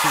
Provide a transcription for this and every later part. All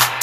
day.